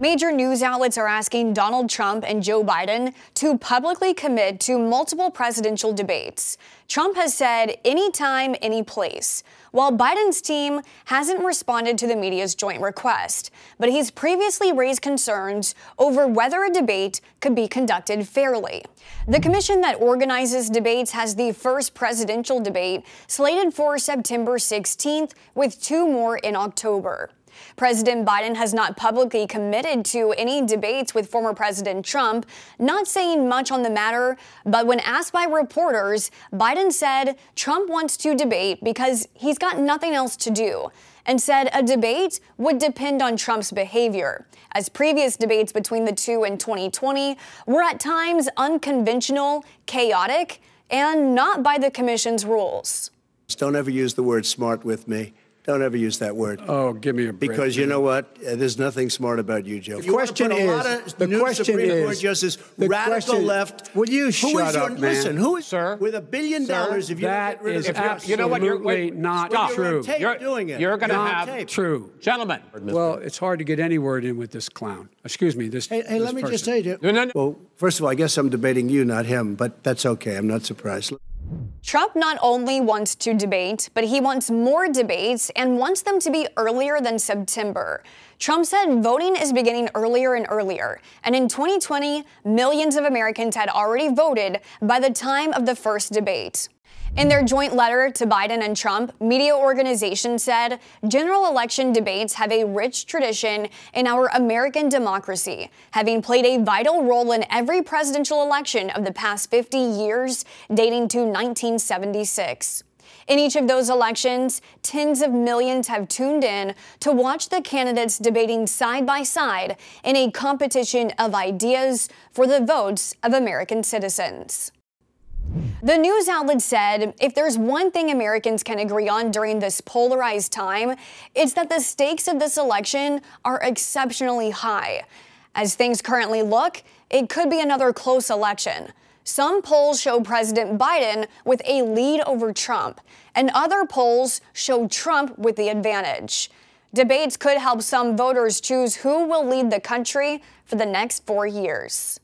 Major news outlets are asking Donald Trump and Joe Biden to publicly commit to multiple presidential debates. Trump has said anytime, any place, while Biden's team hasn't responded to the media's joint request. But he's previously raised concerns over whether a debate could be conducted fairly. The commission that organizes debates has the first presidential debate slated for September 16th, with two more in October. President Biden has not publicly committed to any debates with former President Trump, not saying much on the matter, but when asked by reporters, Biden said Trump wants to debate because he's got nothing else to do, and said a debate would depend on Trump's behavior, as previous debates between the two in 2020 were at times unconventional, chaotic, and not by the commission's rules. Don't ever use the word smart with me. Don't ever use that word. Oh, give me a break. Because you know what? There's nothing smart about you, Joe. The question is, radical left. Will you shut up, man? Listen, who is with $1 billion? If you get rid of that, is absolutely not true. You're going to have gentlemen. Well, it's hard to get any word in with this clown. Excuse me. Hey, let me just say, Joe. No. Well, first of all, I guess I'm debating you, not him, but that's okay. I'm not surprised. Trump not only wants to debate, but he wants more debates and wants them to be earlier than September. Trump said voting is beginning earlier and earlier, and in 2020, millions of Americans had already voted by the time of the first debate. In their joint letter to Biden and Trump, media organizations said general election debates have a rich tradition in our American democracy, having played a vital role in every presidential election of the past 50 years, dating to 1976. In each of those elections, tens of millions have tuned in to watch the candidates debating side by side in a competition of ideas for the votes of American citizens. The news outlet said, if there's one thing Americans can agree on during this polarized time, it's that the stakes of this election are exceptionally high. As things currently look, it could be another close election. Some polls show President Biden with a lead over Trump, and other polls show Trump with the advantage. Debates could help some voters choose who will lead the country for the next 4 years.